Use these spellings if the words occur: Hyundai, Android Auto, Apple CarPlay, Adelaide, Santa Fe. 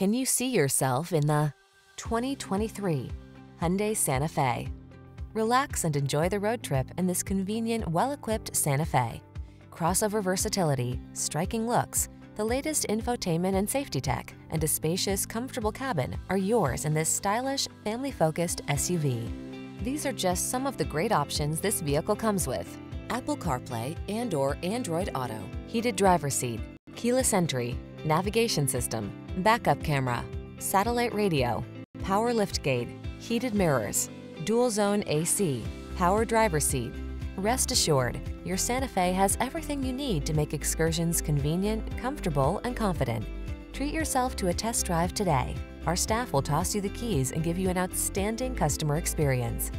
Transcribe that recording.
Can you see yourself in the 2023 Hyundai Santa Fe? Relax and enjoy the road trip in this convenient, well-equipped Santa Fe. Crossover versatility, striking looks, the latest infotainment and safety tech, and a spacious, comfortable cabin are yours in this stylish, family-focused SUV. These are just some of the great options this vehicle comes with: Apple CarPlay and/or Android Auto, heated driver's seat, keyless entry, navigation system, backup camera, satellite radio, power liftgate, heated mirrors, dual zone AC, power driver's seat. Rest assured, your Santa Fe has everything you need to make excursions convenient, comfortable, and confident. Treat yourself to a test drive today. Our staff will toss you the keys and give you an outstanding customer experience.